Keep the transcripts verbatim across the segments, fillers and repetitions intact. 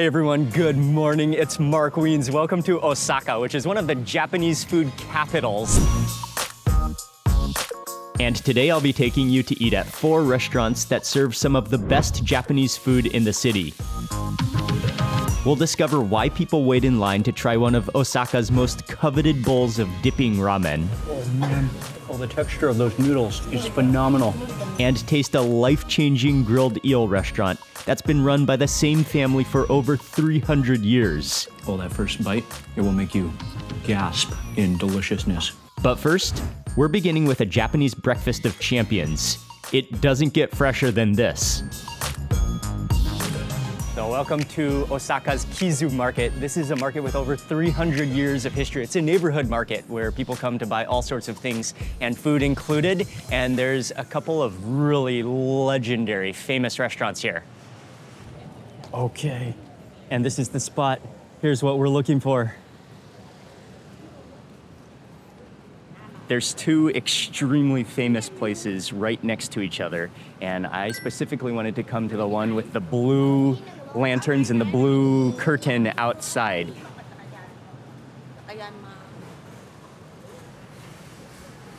Hey everyone, good morning. It's Mark Wiens. Welcome to Osaka, which is one of the Japanese food capitals. And today I'll be taking you to eat at four restaurants that serve some of the best Japanese food in the city. We'll discover why people wait in line to try one of Osaka's most coveted bowls of dipping ramen. Oh man, oh, the texture of those noodles is phenomenal. And taste a life-changing grilled eel restaurant that's been run by the same family for over three hundred years. Oh, that first bite, it will make you gasp in deliciousness. But first, we're beginning with a Japanese breakfast of champions. It doesn't get fresher than this. So welcome to Osaka's Kizu Market. This is a market with over three hundred years of history. It's a neighborhood market where people come to buy all sorts of things, and food included. And there's a couple of really legendary, famous restaurants here. Okay. And this is the spot. Here's what we're looking for. There's two extremely famous places right next to each other, and I specifically wanted to come to the one with the blue lanterns and the blue curtain outside.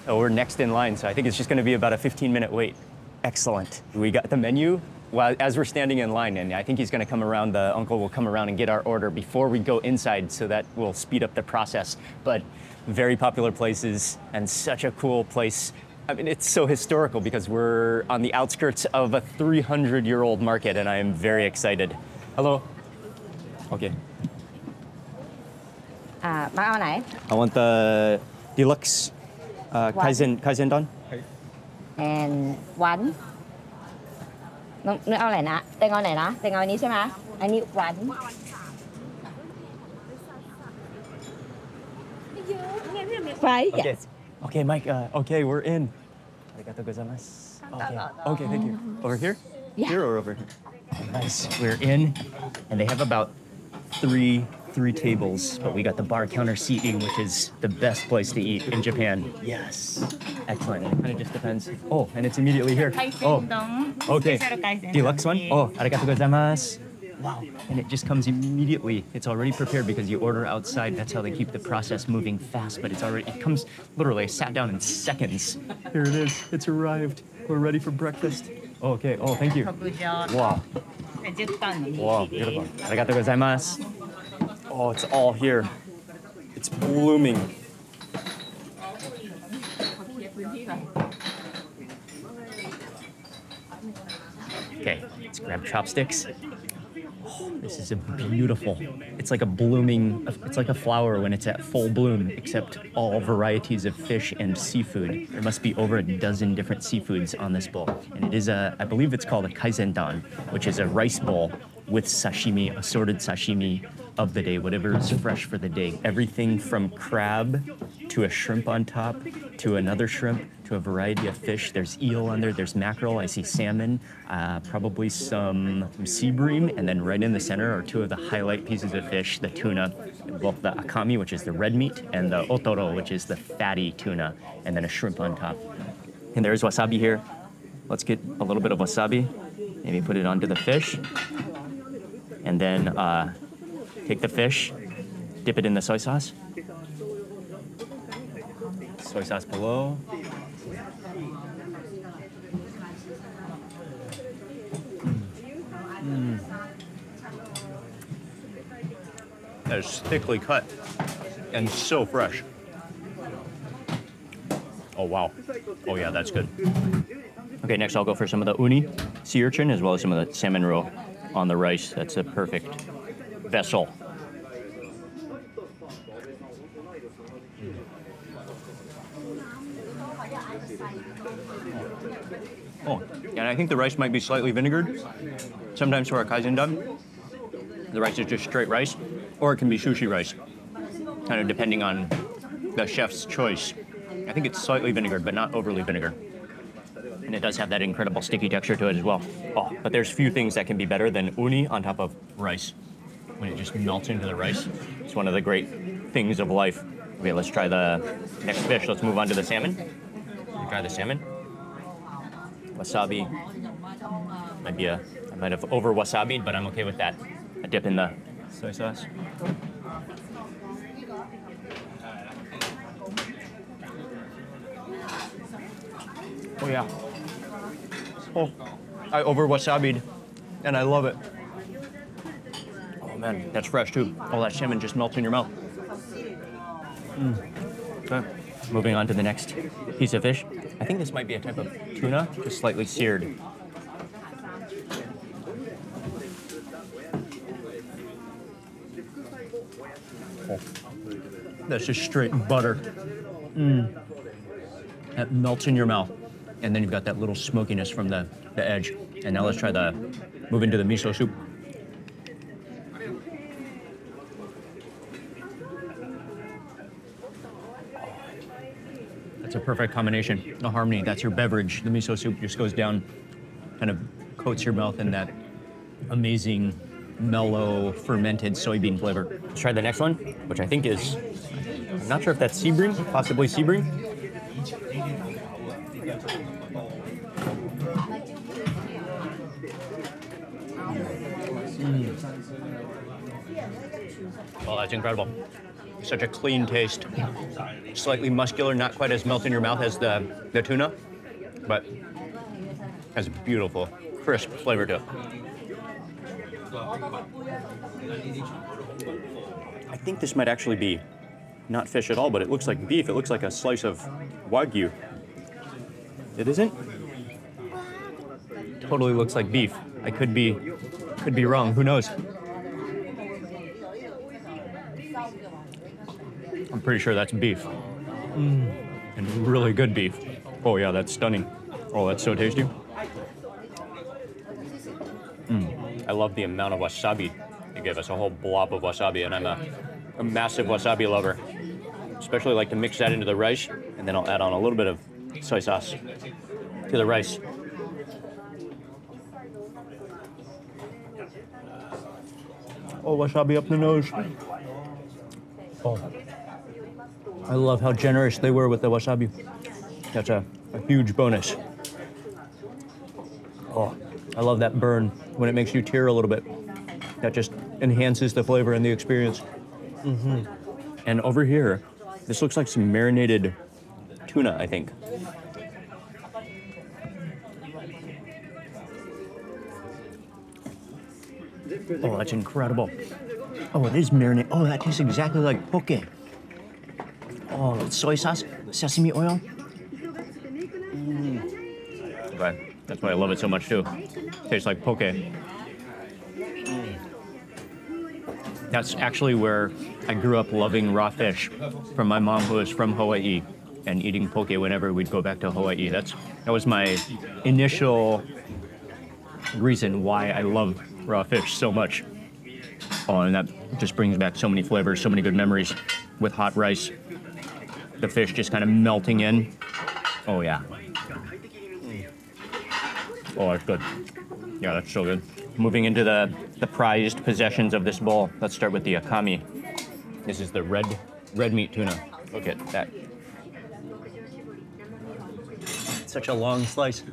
Oh, we're next in line, so I think it's just gonna be about a fifteen minute wait. Excellent. We got the menu well, as we're standing in line, and I think he's gonna come around, the uncle will come around and get our order before we go inside, so that will speed up the process. But very popular places and such a cool place. I mean, it's so historical because we're on the outskirts of a three hundred year old market, and I am very excited. Hello. Okay. Uh, I want the deluxe uh, kaizen, kaizen don. And one. No, no, no, no, no, no, no, no, no, one. Right. Okay. Yes. Okay, Mike. Uh, okay, we're in. Arigatou gozaimasu. Okay. Okay, thank you. Over here? Yeah. Here or over here? Nice. We're in, and they have about three three tables, but we got the bar counter seating, which is the best place to eat in Japan. Yes. Excellent. It kind of just depends. Oh, and it's immediately here. Oh. Okay. Deluxe one. Oh, arigatou gozaimasu. Wow, and it just comes immediately. It's already prepared because you order outside. That's how they keep the process moving fast, but it's already, it comes literally, I sat down in seconds. Here it is, it's arrived. We're ready for breakfast. Oh, okay, oh, thank you. Wow. Wow, beautiful. Arigatou gozaimasu. Oh, it's all here. It's blooming. Okay, let's grab chopsticks. Oh, this is a beautiful, it's like a blooming, it's like a flower when it's at full bloom, except all varieties of fish and seafood. There must be over a dozen different seafoods on this bowl. And it is a, I believe it's called a kaizendan, which is a rice bowl with sashimi, assorted sashimi of the day, whatever is fresh for the day. Everything from crab to a shrimp on top, to another shrimp, to a variety of fish. There's eel on there, there's mackerel, I see salmon, uh, probably some sea bream, and then right in the center are two of the highlight pieces of fish, the tuna, both the akami, which is the red meat, and the otoro, which is the fatty tuna, and then a shrimp on top. And there's wasabi here. Let's get a little bit of wasabi, maybe put it onto the fish, and then uh, take the fish, dip it in the soy sauce. Soy sauce below. Mm. That is thickly cut and so fresh. Oh, wow. Oh, yeah, that's good. Okay, next I'll go for some of the uni, sea urchin, as well as some of the salmon roe on the rice. That's a perfect vessel. Oh, and I think the rice might be slightly vinegared. Sometimes for a kaizendan, the rice is just straight rice, or it can be sushi rice, kind of depending on the chef's choice. I think it's slightly vinegared, but not overly vinegar. And it does have that incredible sticky texture to it as well. Oh, but there's few things that can be better than uni on top of rice. When it just melts into the rice, it's one of the great things of life. Okay, let's try the next fish. Let's move on to the salmon. Try the salmon. Wasabi. Might be a, I might have over wasabi'd, but I'm okay with that. I dip in the soy sauce. Oh yeah. Oh, I over wasabi'd, and I love it. Oh man, that's fresh too. All that salmon just melts in your mouth. Mm. Okay. Moving on to the next piece of fish. I think this might be a type of tuna, just slightly seared. Oh. That's just straight butter. Mm. That melts in your mouth. And then you've got that little smokiness from the, the edge. And now let's try the, move into the miso soup. It's a perfect combination, the harmony. That's your beverage. The miso soup just goes down, kind of coats your mouth in that amazing, mellow, fermented soybean flavor. Let's try the next one, which I think is, I'm not sure if that's seabream, possibly seabream. Mm. Well, that's incredible. Such a clean taste. Slightly muscular, not quite as melt in your mouth as the, the tuna, but has a beautiful, crisp flavor to it. I think this might actually be not fish at all, but it looks like beef. It looks like a slice of Wagyu. It isn't? Totally looks like beef. I could be, could be wrong, who knows? I'm pretty sure that's beef. Mm. And really good beef. Oh yeah, that's stunning. Oh, that's so tasty. Mm. I love the amount of wasabi. They gave us a whole blob of wasabi, and I'm a, a massive wasabi lover. Especially like to mix that into the rice, and then I'll add on a little bit of soy sauce to the rice. Oh, wasabi up the nose. Oh. I love how generous they were with the wasabi. That's a, a huge bonus. Oh, I love that burn when it makes you tear a little bit. That just enhances the flavor and the experience. Mm-hmm. And over here, this looks like some marinated tuna, I think. Oh, that's incredible. Oh, it is marinated. Oh, that tastes exactly like poke. Oh, with soy sauce, sesame oil. Mm. Okay. That's why I love it so much too. Tastes like poke. Mm. That's actually where I grew up loving raw fish from my mom, who is from Hawaii, and eating poke whenever we'd go back to Hawaii. That's that was my initial reason why I love raw fish so much. Oh, and that just brings back so many flavors, so many good memories with hot rice. The fish just kind of melting in. Oh yeah. Oh, that's good. Yeah, that's so good. Moving into the, the prized possessions of this bowl. Let's start with the akami. This is the red red meat tuna. Look at that. Such a long slice.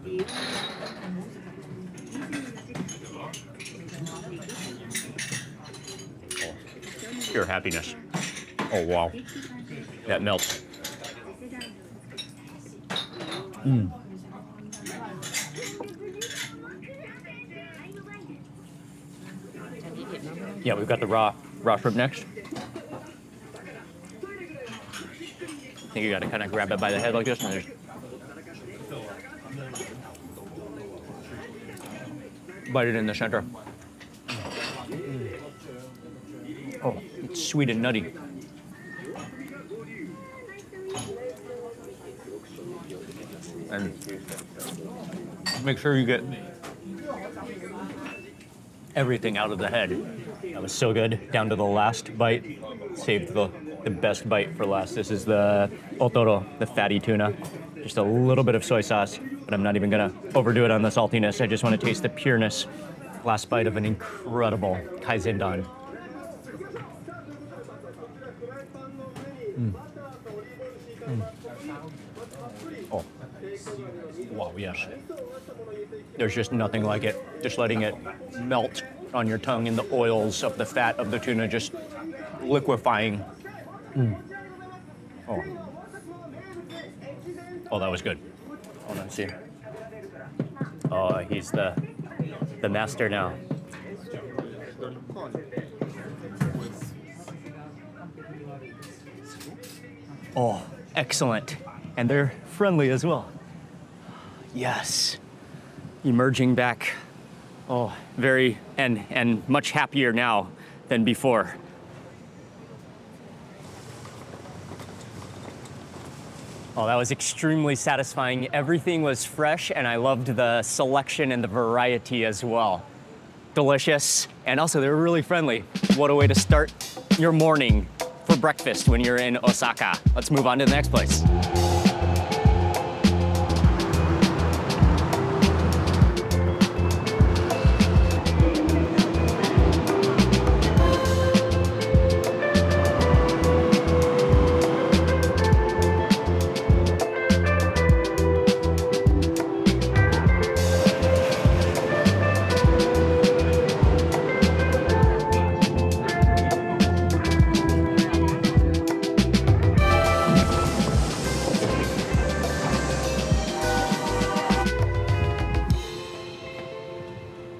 Oh, pure happiness. Oh wow, that melts. Mm. Yeah, we've got the raw raw shrimp next. I think you gotta kind of grab it by the head like this. And bite it in the center. Mm. Oh, it's sweet and nutty. And make sure you get everything out of the head. That was so good, down to the last bite. Saved the, the best bite for last. This is the otoro, the fatty tuna. Just a little bit of soy sauce, but I'm not even gonna overdo it on the saltiness. I just wanna taste the pureness. Last bite of an incredible kaizendon. Mm. Mm. Oh. Wow, yes. There's just nothing like it. Just letting it melt on your tongue and the oils of the fat of the tuna just liquefying. Mm. Oh. Oh, that was good. Hold on, see. Oh, he's the the master now. Oh, excellent. And they're friendly as well. Yes. Emerging back. Oh, very and and much happier now than before. Oh, that was extremely satisfying. Everything was fresh, and I loved the selection and the variety as well. Delicious, and also they were really friendly. What a way to start your morning for breakfast when you're in Osaka. Let's move on to the next place.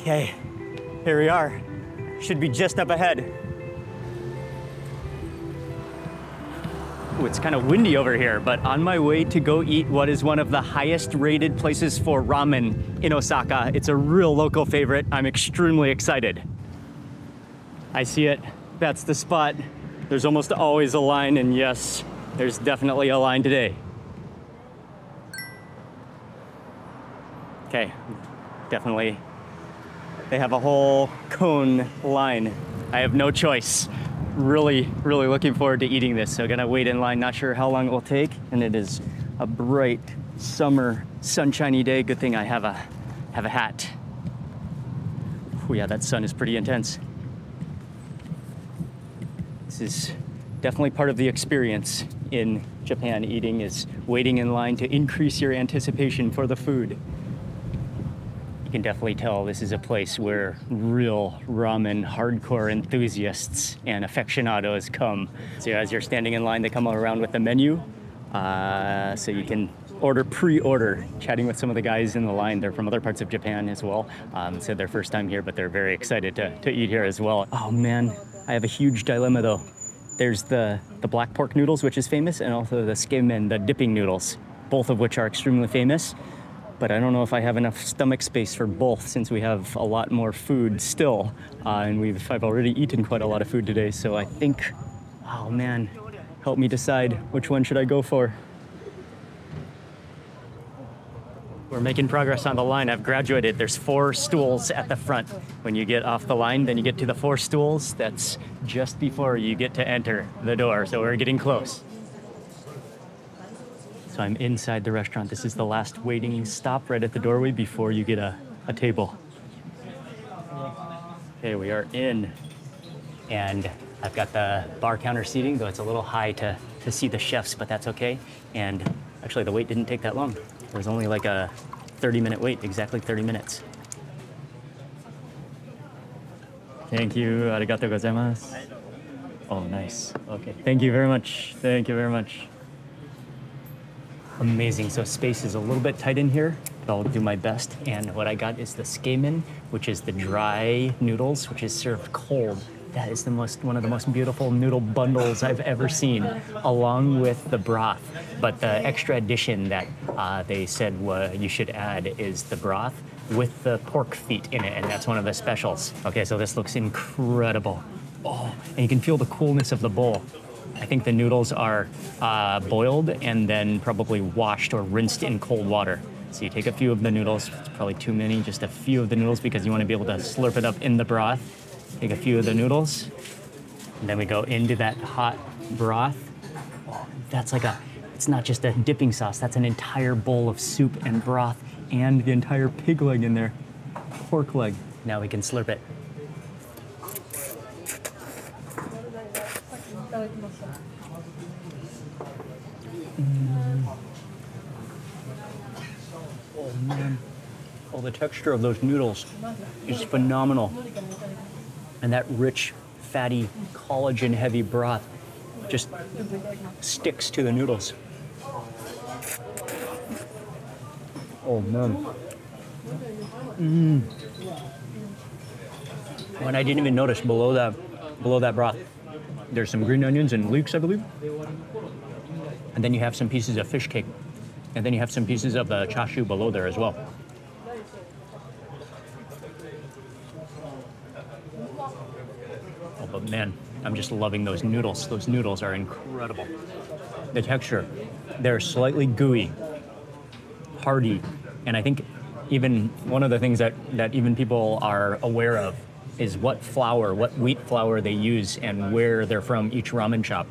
Okay, here we are. Should be just up ahead. Ooh, it's kind of windy over here, but on my way to go eat what is one of the highest rated places for ramen in Osaka. It's a real local favorite. I'm extremely excited. I see it. That's the spot. There's almost always a line, and yes, there's definitely a line today. Okay, definitely. They have a whole cone line. I have no choice. Really, really looking forward to eating this. So gonna wait in line, not sure how long it will take. And it is a bright summer, sunshiny day. Good thing I have a, have a hat. Oh yeah, that sun is pretty intense. This is definitely part of the experience in Japan eating, is waiting in line to increase your anticipation for the food. You can definitely tell this is a place where real ramen hardcore enthusiasts and aficionados come. So as you're standing in line, they come around with the menu. Uh, so you can order pre-order, chatting with some of the guys in the line. They're from other parts of Japan as well. Um, so their first time here, but they're very excited to, to eat here as well. Oh man, I have a huge dilemma though. There's the, the black pork noodles, which is famous, and also the Tsukemen, the dipping noodles, both of which are extremely famous. But I don't know if I have enough stomach space for both, since we have a lot more food still. Uh, and we've, I've already eaten quite a lot of food today, so I think, oh man, help me decide which one should I go for. We're making progress on the line. I've graduated. There's four stools at the front. When you get off the line, then you get to the four stools. That's just before you get to enter the door, so we're getting close. So I'm inside the restaurant. This is the last waiting stop right at the doorway before you get a, a table. Okay, we are in. And I've got the bar counter seating, though it's a little high to, to see the chefs, but that's okay. And actually the wait didn't take that long. There was only like a thirty minute wait, exactly thirty minutes. Thank you, arigatou gozaimasu. Oh, nice, okay. Thank you very much, thank you very much. Amazing, so space is a little bit tight in here, but I'll do my best. And what I got is the tsukemen, which is the dry noodles, which is served cold. That is the most, one of the most beautiful noodle bundles I've ever seen, along with the broth. But the extra addition that uh, they said well, you should add is the broth with the pork feet in it, and that's one of the specials. Okay, so this looks incredible. Oh, and you can feel the coolness of the bowl. I think the noodles are uh, boiled and then probably washed or rinsed in cold water. So you take a few of the noodles, it's probably too many, just a few of the noodles because you want to be able to slurp it up in the broth. Take a few of the noodles, and then we go into that hot broth. Oh, that's like a, it's not just a dipping sauce, that's an entire bowl of soup and broth and the entire pig leg in there, pork leg. Now we can slurp it. Mm. Oh man, Oh, the texture of those noodles is phenomenal. And that rich, fatty, collagen-heavy broth just sticks to the noodles. Oh, man. Mm. Oh, and I didn't even notice below that, below that broth, there's some green onions and leeks, I believe. And then you have some pieces of fish cake. And then you have some pieces of uh, chashu below there as well. Oh, but man, I'm just loving those noodles. Those noodles are incredible. The texture, they're slightly gooey, hearty, and I think even one of the things that, that even people are aware of is what flour, what wheat flour they use and where they're from each ramen shop.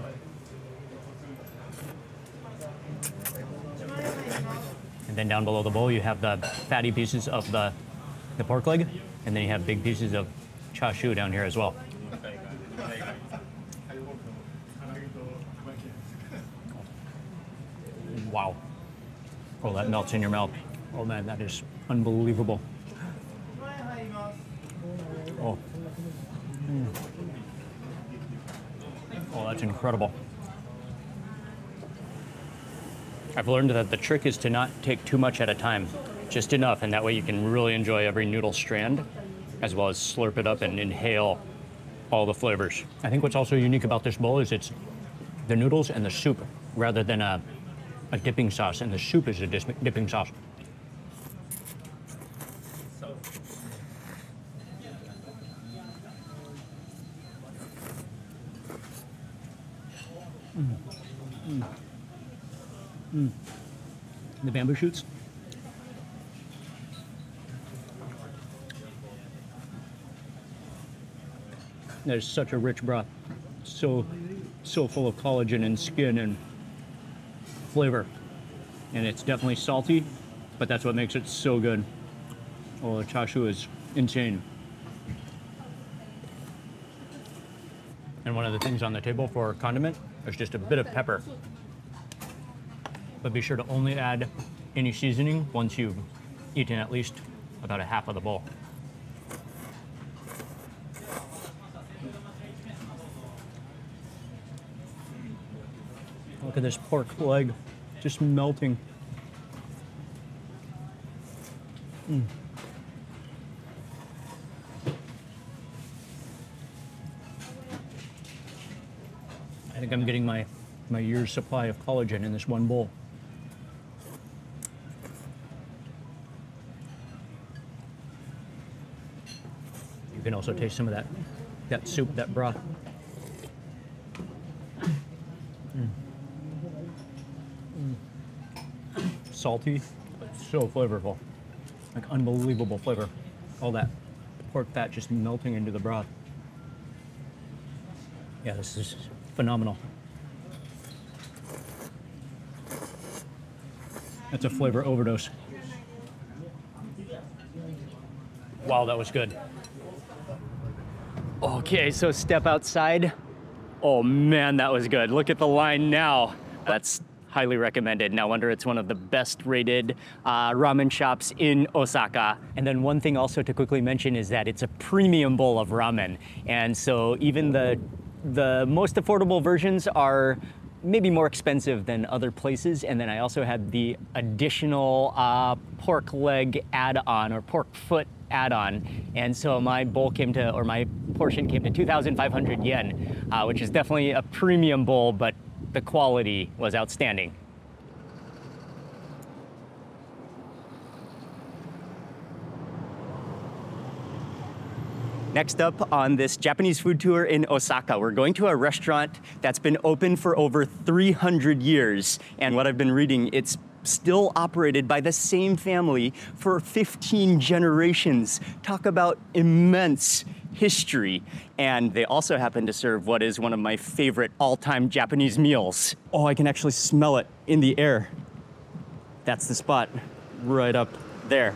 And then down below the bowl, you have the fatty pieces of the, the pork leg, and then you have big pieces of chashu down here as well. Wow. Oh, that melts in your mouth. Oh man, that is unbelievable. Oh. Mm. Oh, that's incredible. I've learned that the trick is to not take too much at a time, just enough, and that way you can really enjoy every noodle strand, as well as slurp it up and inhale all the flavors. I think what's also unique about this bowl is it's the noodles and the soup, rather than a, a dipping sauce, and the soup is a dipping sauce. Mm. Mm. Mm. The bamboo shoots. That is such a rich broth, so so full of collagen and skin and flavor, and it's definitely salty, but that's what makes it so good. Oh, the chashu is insane. And one of the things on the table for condiment is just a bit of pepper. But be sure to only add any seasoning once you've eaten at least about a half of the bowl. Look at this pork leg, just melting. Mm. I think I'm getting my, my year's supply of collagen in this one bowl. You can also taste some of that, that soup, that broth. Mm. Mm. Salty, but so flavorful. Like unbelievable flavor. All that pork fat just melting into the broth. Yeah, this is phenomenal. That's a flavor overdose. Wow, that was good. Okay, so step outside. Oh man, that was good. Look at the line now. That's highly recommended. No wonder it's one of the best rated uh, ramen shops in Osaka. And then one thing also to quickly mention is that it's a premium bowl of ramen. And so even the The most affordable versions are maybe more expensive than other places. And then I also had the additional uh, pork leg add-on or pork foot add-on. And so my bowl came to, or my portion came to two thousand five hundred yen, uh, which is definitely a premium bowl, but the quality was outstanding. Next up on this Japanese food tour in Osaka, we're going to a restaurant that's been open for over three hundred years. And what I've been reading, it's still operated by the same family for fifteen generations. Talk about immense history. And they also happen to serve what is one of my favorite all-time Japanese meals. Oh, I can actually smell it in the air. That's the spot right up there.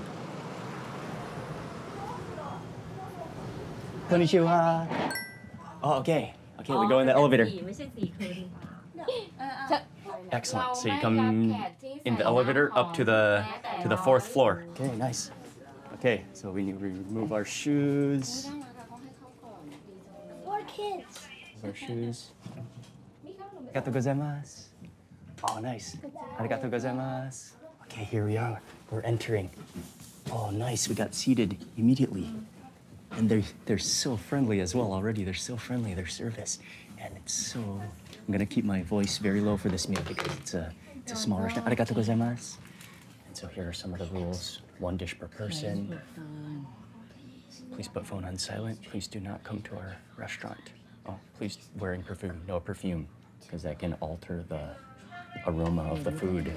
Konnichiwa. Oh, okay. Okay, we go in the elevator. Excellent. So you come in the elevator up to the to the fourth floor. Okay, nice. Okay, so we need to remove our shoes. Four kids. Our shoes. Arigatou gozaimasu. Oh, nice. Arigatou gozaimasu. Okay, here we are. We're entering. Oh, nice. We got seated immediately. And they're, they're so friendly as well already. They're so friendly, their service. And it's so... I'm gonna keep my voice very low for this meal because it's a, it's a small restaurant. Arigatou gozaimasu. And so here are some of the rules. One dish per person. Please put phone on silent. Please do not come to our restaurant. Oh, please wearing perfume, no perfume, because that can alter the aroma of the food.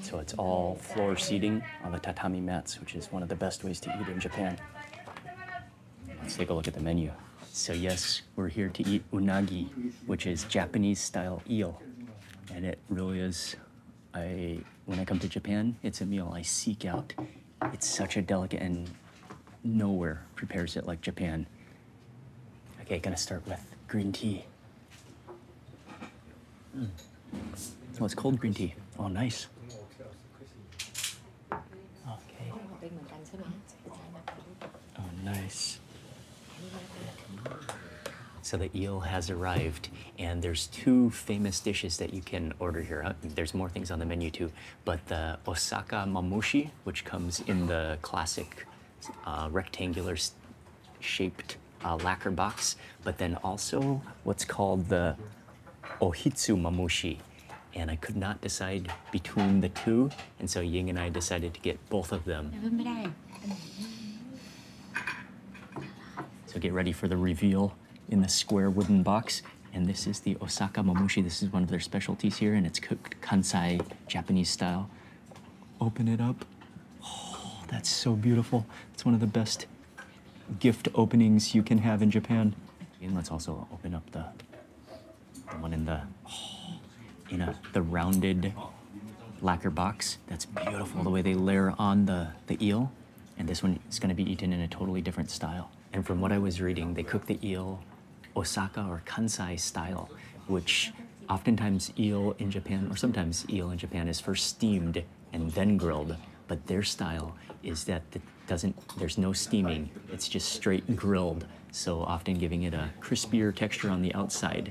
So it's all floor seating on the tatami mats, which is one of the best ways to eat in Japan. Let's take a look at the menu. So yes, we're here to eat unagi, which is Japanese-style eel. And it really is, I, when I come to Japan, it's a meal I seek out. It's such a delicate, and nowhere prepares it like Japan. Okay, gonna start with green tea. Mm. Oh, it's cold green tea. Oh, nice. Okay. Oh, nice. So the eel has arrived, and there's two famous dishes that you can order here. There's more things on the menu too, but the Osaka Mamushi, which comes in the classic uh, rectangular shaped uh, lacquer box, but then also what's called the Hitsumabushi, and I could not decide between the two, and so Ying and I decided to get both of them. So get ready for the reveal in the square wooden box, and this is the Osaka Mamushi. This is one of their specialties here, and it's cooked Kansai Japanese style. Open it up. Oh, that's so beautiful. It's one of the best gift openings you can have in Japan. And let's also open up the The one in the, oh, in a, the rounded lacquer box. That's beautiful, the way they layer on the, the eel. And this one is gonna be eaten in a totally different style. And from what I was reading, they cook the eel Osaka or Kansai style, which oftentimes eel in Japan, or sometimes eel in Japan, is first steamed and then grilled. But their style is that it doesn't, there's no steaming. It's just straight grilled. So often giving it a crispier texture on the outside,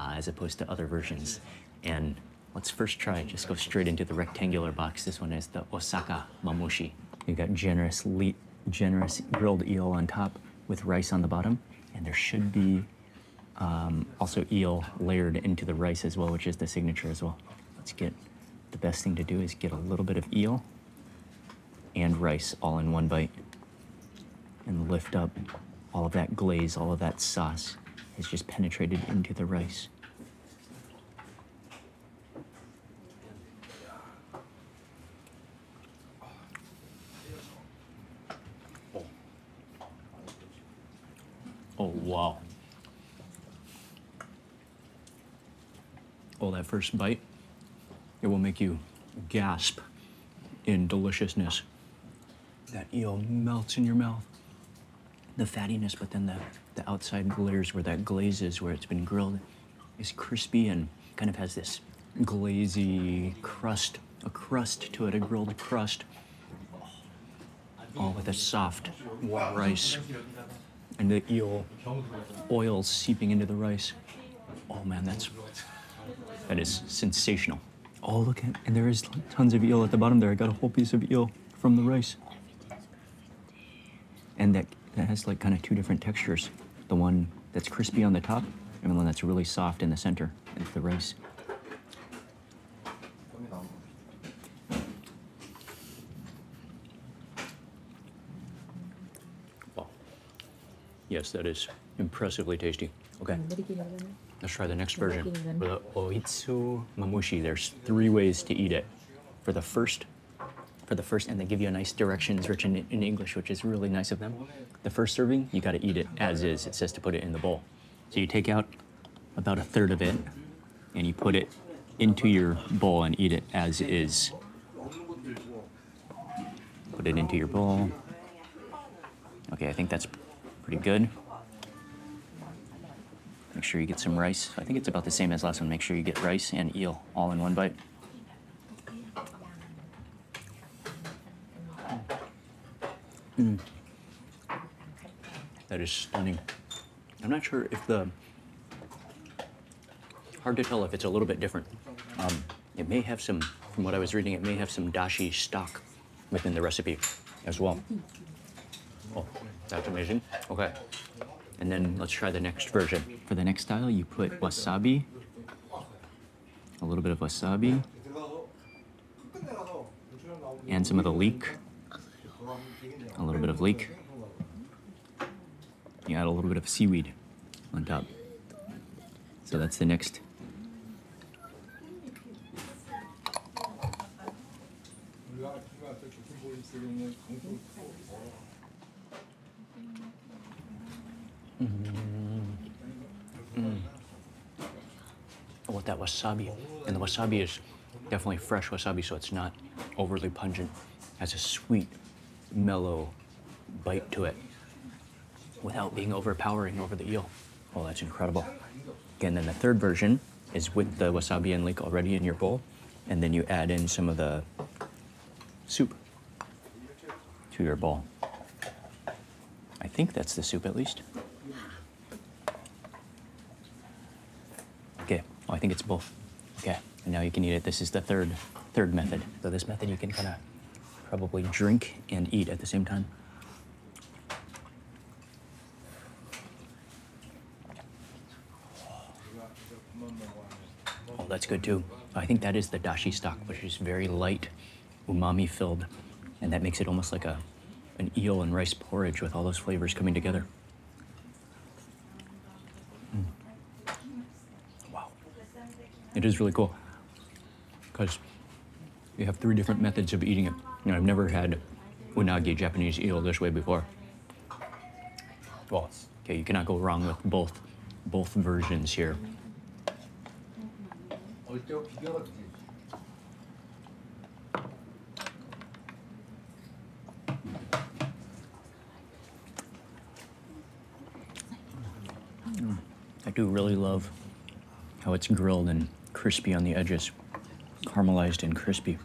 Uh, as opposed to other versions. And let's first try, just go straight into the rectangular box. This one is the Osaka Mamushi. You've got generous, le generous grilled eel on top with rice on the bottom. And there should be um, also eel layered into the rice as well, which is the signature as well. Let's get, the best thing to do is get a little bit of eel and rice all in one bite. And lift up all of that glaze, all of that sauce. It's just penetrated into the rice. Oh, oh wow. Oh, that first bite, it will make you gasp in deliciousness. That eel melts in your mouth. The fattiness, but then the, the outside layers where that glaze is, where it's been grilled, is crispy and kind of has this glazy crust, a crust to it, a grilled crust, all with a soft rice. And the eel oil seeping into the rice. Oh man, that's, that is sensational. Oh, look at, and there is tons of eel at the bottom there. I got a whole piece of eel from the rice. And that, that has like kind of two different textures. The one that's crispy on the top and the one that's really soft in the center, with the rice. Wow. Yes, that is impressively tasty. Okay, let's try the next version. For the Oitsu Mamushi, there's three ways to eat it. For the first, for the first, and they give you a nice directions written in, in English, which is really nice of them. The first serving, you gotta eat it as is. It says to put it in the bowl. So you take out about a third of it and you put it into your bowl and eat it as is. Put it into your bowl. Okay, I think that's pretty good. Make sure you get some rice. I think it's about the same as last one. Make sure you get rice and eel all in one bite. Mm. That is stunning. I'm not sure if the, hard to tell if it's a little bit different. Um, it may have some, from what I was reading, it may have some dashi stock within the recipe as well. Oh, that's amazing. Okay. And then let's try the next version. For the next style, you put wasabi, a little bit of wasabi, and some of the leek, a little bit of leek. You add a little bit of seaweed on top. So that's the next. With that wasabi, and the wasabi is definitely fresh wasabi, so it's not overly pungent. It has a sweet, mellow bite to it without being overpowering over the eel. Oh, that's incredible. Again, then the third version is with the wasabi and leek already in your bowl, and then you add in some of the soup to your bowl. I think that's the soup at least. Okay, oh, I think it's both. Okay, and now you can eat it. This is the third, third method. So this method you can kind of probably drink and eat at the same time. Oh, that's good too. I think that is the dashi stock, which is very light, umami filled, and that makes it almost like a, an eel and rice porridge with all those flavors coming together. Mm. Wow, it is really cool because you have three different methods of eating it. You know, I've never had unagi, Japanese eel, this way before. Well, okay, you cannot go wrong with both, both versions here. Mm. I do really love how it's grilled and crispy on the edges, caramelized and crispy.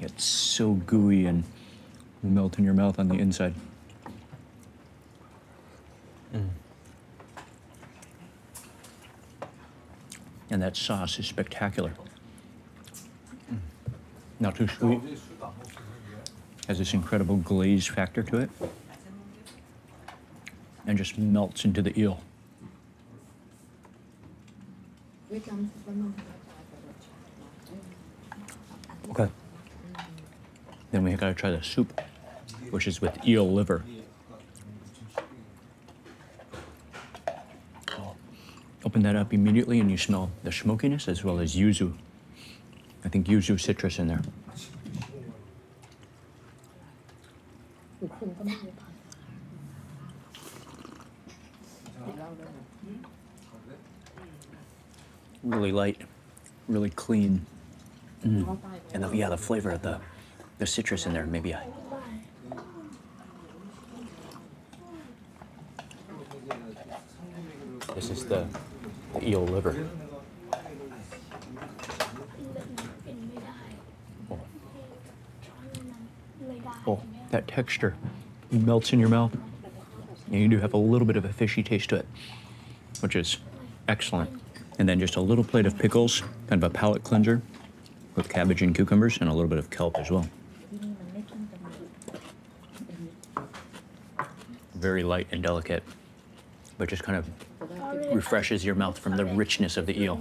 It's so gooey and melt in your mouth on the inside. Mm. And that sauce is spectacular. Mm. Not too sweet. Has this incredible glaze factor to it. And just melts into the eel. Okay. Then we gotta try the soup, which is with eel liver. Open that up immediately and you smell the smokiness as well as yuzu. I think yuzu citrus in there. Really light, really clean. Mm. And the, yeah, the flavor of the, the citrus in there, maybe I... This is the, the eel liver. Oh. Oh, that texture melts in your mouth. And you do have a little bit of a fishy taste to it, which is excellent. And then just a little plate of pickles, kind of a palate cleanser with cabbage and cucumbers and a little bit of kelp as well. Very light and delicate, but just kind of refreshes your mouth from the richness of the eel.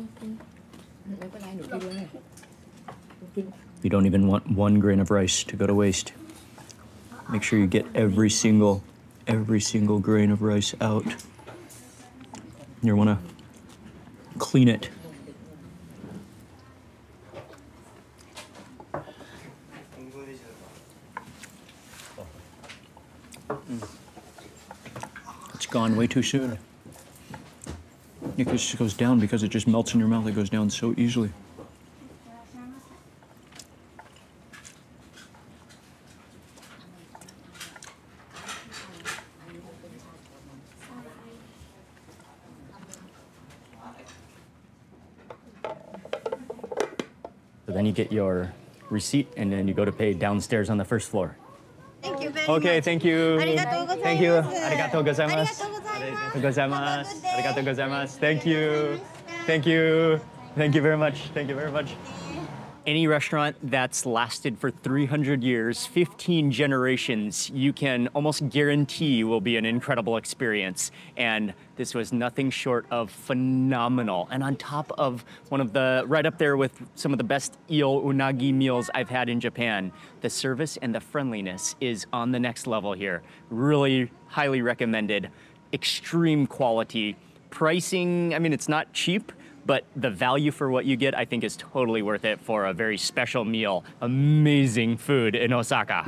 You don't even want one grain of rice to go to waste. Make sure you get every single, every single grain of rice out. You want to clean it. Mm. It's gone way too soon. It just goes down because it just melts in your mouth. It goes down so easily. Then you get your receipt and then you go to pay downstairs on the first floor. Thank you very Okay, thank you. Thank you. Arigatou gozaimasu. Arigatou gozaimasu. Arigatou gozaimasu. Thank you. Thank you. Thank you very much. Thank you very much. Any restaurant that's lasted for three hundred years, fifteen generations, you can almost guarantee will be an incredible experience. And this was nothing short of phenomenal. And on top of one of the, right up there with some of the best eel unagi meals I've had in Japan, the service and the friendliness is on the next level here. Really highly recommended, extreme quality. Pricing, I mean, it's not cheap, but the value for what you get, I think, is totally worth it for a very special meal. Amazing food in Osaka.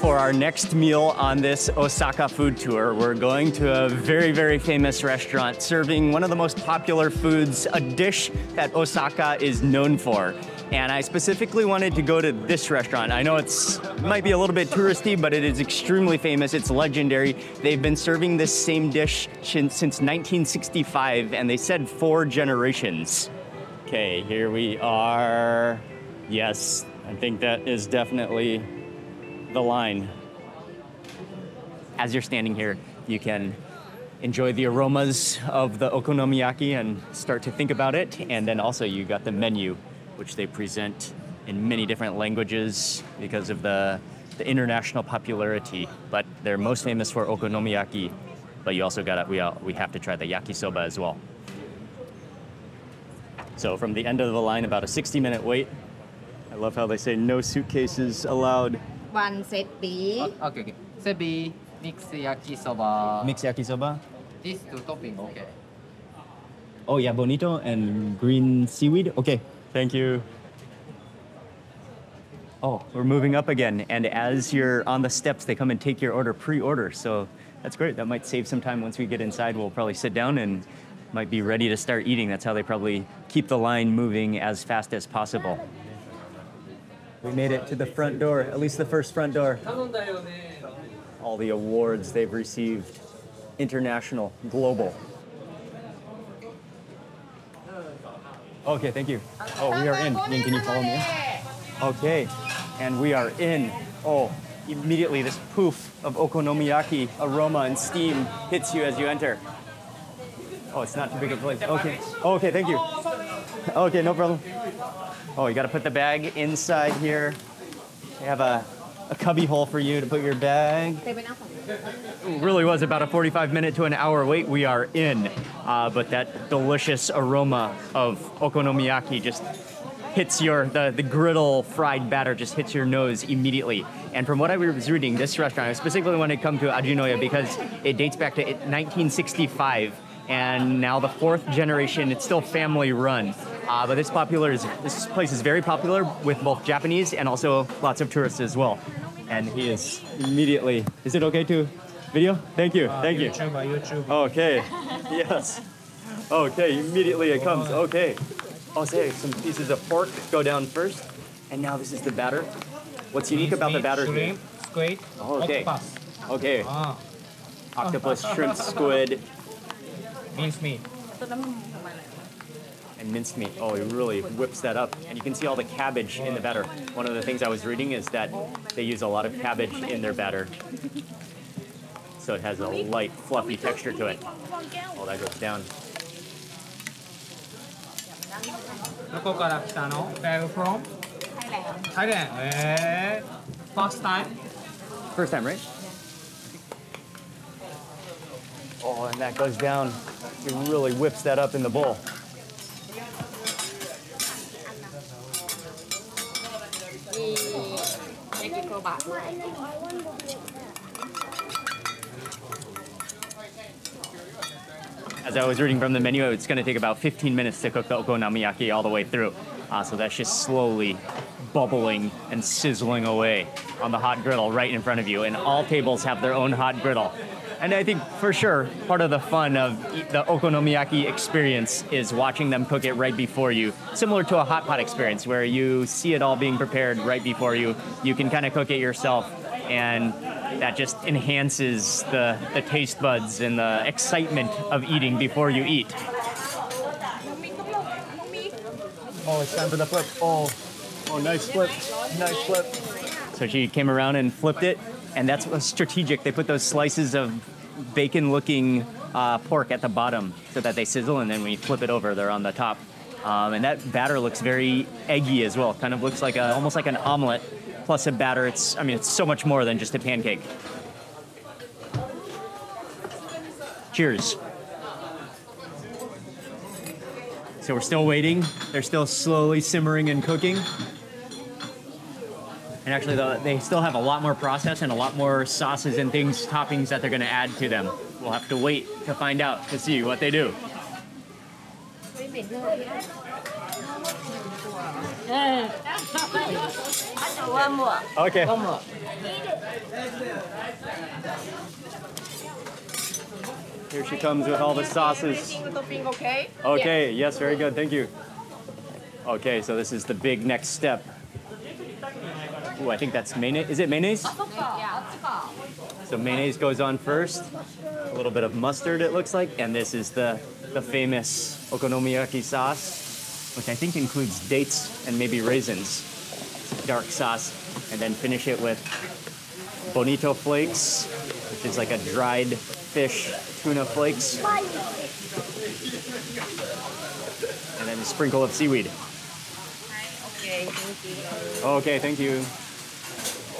For our next meal on this Osaka food tour, we're going to a very, very famous restaurant serving one of the most popular foods, a dish that Osaka is known for. And I specifically wanted to go to this restaurant. I know it's might be a little bit touristy, but it is extremely famous. It's legendary. They've been serving this same dish since nineteen sixty-five, and they said four generations. Okay, here we are. Yes, I think that is definitely the line. As you're standing here, you can enjoy the aromas of the okonomiyaki and start to think about it. And then also you got the menu, which they present in many different languages because of the, the international popularity. But they're most famous for okonomiyaki. But you also got, we, all, we have to try the yakisoba as well. So from the end of the line, about a sixty minute wait. I love how they say no suitcases allowed. One set B. Oh, okay, okay. Set B, mix yakisoba. Mix yakisoba? These two toppings, okay. Oh, yeah, bonito and green seaweed? Okay, thank you. Oh, we're moving up again. And as you're on the steps, they come and take your order, pre-order. So that's great. That might save some time. Once we get inside, we'll probably sit down and might be ready to start eating. That's how they probably keep the line moving as fast as possible. We made it to the front door, at least the first front door. All the awards they've received, international, global. Okay, thank you. Oh, we are in. Ning, can you follow me? Okay, and we are in. Oh, immediately this poof of okonomiyaki aroma and steam hits you as you enter. Oh, it's not too big a place. Okay, okay, thank you. Okay, no problem. Oh, you gotta put the bag inside here. They have a, a cubby hole for you to put your bag. It really was about a forty-five minute to an hour wait. We are in, uh, but that delicious aroma of okonomiyaki just hits your, the, the griddle fried batter just hits your nose immediately. And from what I was reading, this restaurant, I specifically wanted to come to Ajinoya because it dates back to nineteen sixty-five. And now the fourth generation, it's still family run. Uh, but this popular is, this place is very popular with both Japanese and also lots of tourists as well. And he is immediately, is it okay to video? Thank you, uh, thank YouTube, you. YouTube. Okay, yes. Okay, immediately it comes, okay. I'll say some pieces of pork go down first. And now this is the batter. What's unique about the batter? Shrimp, squid, okay. Octopus. Okay, ah. Octopus, shrimp, squid. Minced meat. And minced meat. Oh, it really whips that up. And you can see all the cabbage in the batter. One of the things I was reading is that they use a lot of cabbage in their batter. So it has a light, fluffy texture to it. Oh, that goes down. Where are you from? Thailand. Thailand. First time? First time, right? Oh, and that goes down. It really whips that up in the bowl. As I was reading from the menu, it's going to take about fifteen minutes to cook the okonomiyaki all the way through. Uh, so that's just slowly bubbling and sizzling away on the hot griddle right in front of you. And all tables have their own hot griddle. And I think for sure, part of the fun of the okonomiyaki experience is watching them cook it right before you. Similar to a hot pot experience where you see it all being prepared right before you. You can kind of cook it yourself and that just enhances the, the taste buds and the excitement of eating before you eat. Oh, it's time for the flip. Oh, oh, nice flip, nice flip. So she came around and flipped it, and that's strategic. They put those slices of bacon-looking uh, pork at the bottom so that they sizzle, and then when you flip it over, they're on the top. Um, and that batter looks very eggy as well. Kind of looks like a, almost like an omelet plus a batter. It's, I mean, it's so much more than just a pancake. Cheers. So we're still waiting. They're still slowly simmering and cooking. And actually, the, they still have a lot more process and a lot more sauces and things, toppings that they're gonna add to them. We'll have to wait to find out to see what they do. One more. Okay. One more. Here she comes with all the sauces. Okay? Okay, yes, very good, thank you. Okay, so this is the big next step. Ooh, I think that's mayonnaise. Is it mayonnaise? So mayonnaise goes on first. A little bit of mustard, it looks like. And this is the, the famous okonomiyaki sauce, which I think includes dates and maybe raisins. It's a dark sauce. And then finish it with bonito flakes, which is like a dried fish tuna flakes, and then a sprinkle of seaweed. Okay, thank you. Okay, thank you.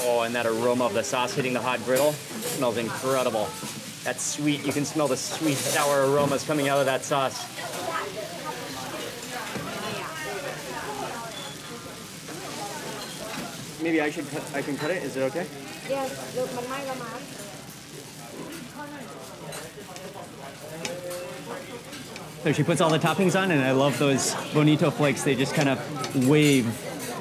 Oh, and that aroma of the sauce hitting the hot griddle smells incredible. That's sweet. You can smell the sweet, sour aromas coming out of that sauce. Maybe I should cut, I can cut it. Is it okay? Yes. Look, so she puts all the toppings on, and I love those bonito flakes. They just kind of wave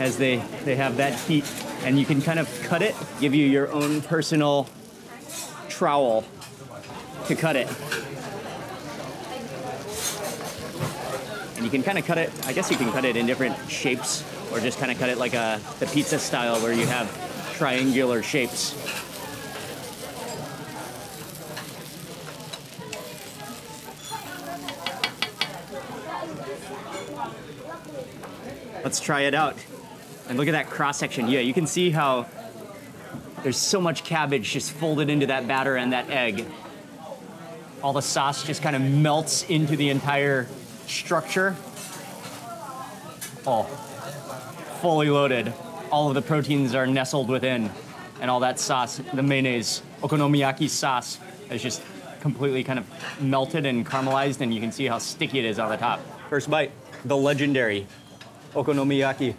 as they, they have that heat. And you can kind of cut it, give you your own personal trowel to cut it. And you can kind of cut it, I guess you can cut it in different shapes, or just kind of cut it like a, the pizza style where you have triangular shapes. Let's try it out. And look at that cross-section. Yeah, you can see how there's so much cabbage just folded into that batter and that egg. All the sauce just kind of melts into the entire structure. Oh, fully loaded. All of the proteins are nestled within. And all that sauce, the mayonnaise, okonomiyaki sauce, is just completely kind of melted and caramelized, and you can see how sticky it is on the top. First bite, the legendary okonomiyaki.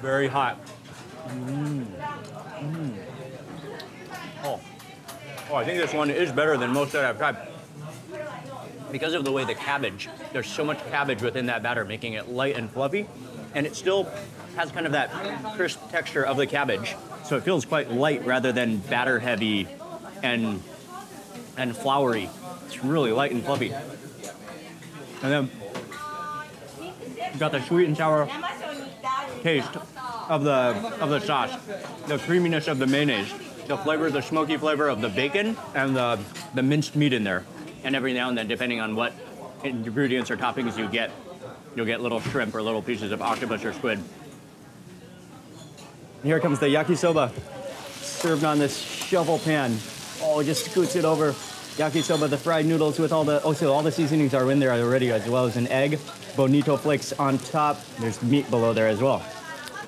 Very hot. Mm. Mm. Oh. Oh, I think this one is better than most that I've tried. Because of the way the cabbage, there's so much cabbage within that batter, making it light and fluffy, and it still has kind of that crisp texture of the cabbage. So it feels quite light rather than batter heavy and and floury. It's really light and fluffy. And then you got the sweet and sour taste of the of the sauce, the creaminess of the mayonnaise, the flavor, the smoky flavor of the bacon, and the, the minced meat in there. And every now and then, depending on what ingredients or toppings you get, you'll get little shrimp or little pieces of octopus or squid. Here comes the yakisoba, served on this shovel pan. Oh, it just scoots it over. Yakisoba, the fried noodles with all the, oh, so all the seasonings are in there already, as well as an egg. Bonito flakes on top. There's meat below there as well.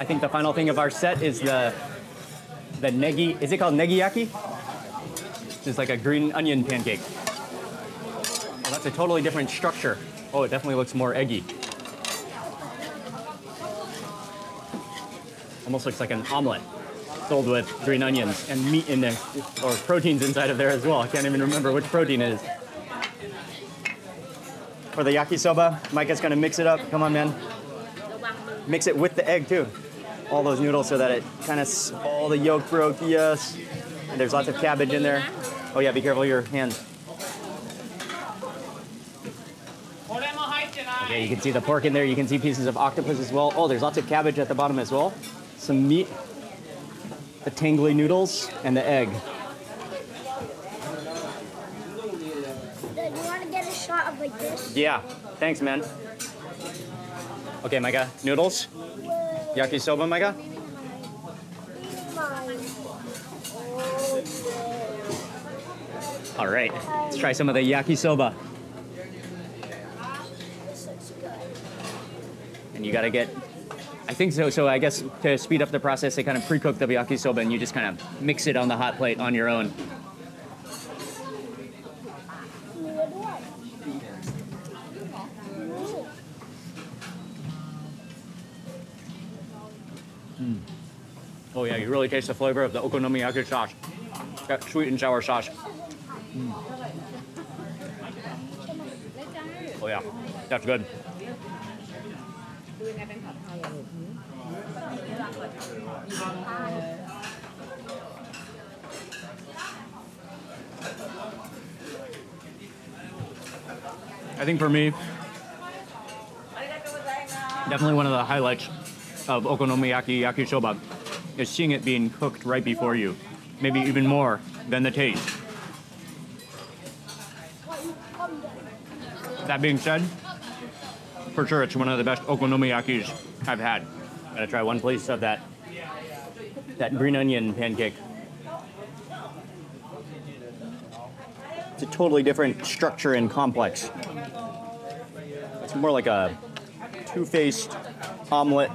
I think the final thing of our set is the, the negi, is it called negiyaki? It's like a green onion pancake. Oh, that's a totally different structure. Oh, it definitely looks more eggy. Almost looks like an omelet, filled with green onions and meat in there, or proteins inside of there as well. I can't even remember which protein it is. For the yakisoba, Micah's gonna mix it up. Come on, man. Mix it with the egg, too. All those noodles so that it kind of, all the yolk broke, yes. And there's lots of cabbage in there. Oh yeah, be careful of your hands. Yeah, you can see the pork in there. You can see pieces of octopus as well. Oh, there's lots of cabbage at the bottom as well. Some meat, the tangly noodles, and the egg. Do you want to get a shot of like this? Yeah. Thanks, man. Okay, Micah. Noodles? Whoa. Yakisoba, Micah? All right, let's try some of the yakisoba. This looks good. And you gotta get, I think so, so I guess to speed up the process, they kind of pre-cook the yakisoba and you just kind of mix it on the hot plate on your own. Mm. Oh yeah, you really taste the flavor of the okonomiyaki sauce. That sweet and sour sauce. Mm. Oh yeah, that's good. I think for me, definitely one of the highlights of okonomiyaki yakisoba is seeing it being cooked right before you, maybe even more than the taste. That being said, for sure it's one of the best okonomiyakis I've had. I'm gonna try one piece of that, that green onion pancake. It's a totally different structure and complex. It's more like a two-faced omelet.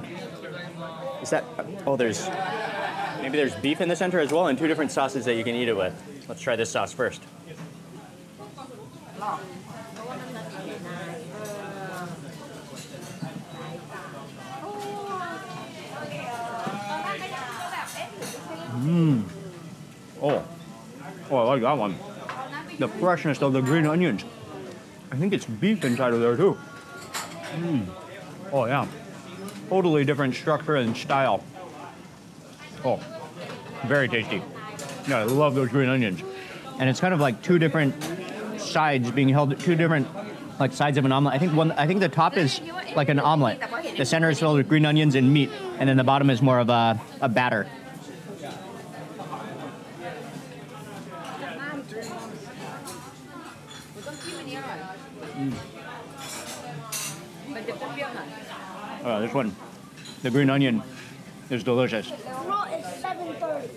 Is that, oh there's, maybe there's beef in the center as well and two different sauces that you can eat it with. Let's try this sauce first. Mmm. Oh. Oh, I like that one. The freshness of the green onions. I think it's beef inside of there too. Mmm. Oh yeah. Totally different structure and style. Oh, very tasty. Yeah, I love those green onions. And it's kind of like two different sides being held, two different like sides of an omelet. I think one. I think the top is like an omelet. The center is filled with green onions and meat, and then the bottom is more of a, a batter. Mm. Oh, this one, the green onion, is delicious. That is literally seven thirty.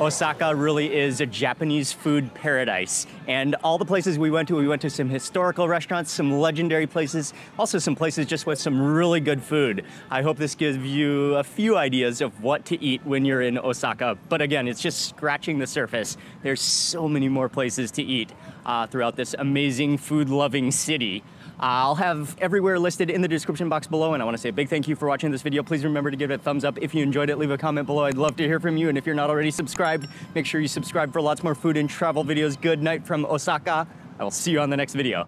Osaka really is a Japanese food paradise. And all the places we went to, we went to some historical restaurants, some legendary places, also some places just with some really good food. I hope this gives you a few ideas of what to eat when you're in Osaka. But again, it's just scratching the surface. There's so many more places to eat uh, throughout this amazing food-loving city. I'll have everywhere listed in the description box below, and I want to say a big thank you for watching this video. Please remember to give it a thumbs up if you enjoyed it. Leave a comment below. I'd love to hear from you, and if you're not already subscribed, make sure you subscribe for lots more food and travel videos. Good night from Osaka. I will see you on the next video.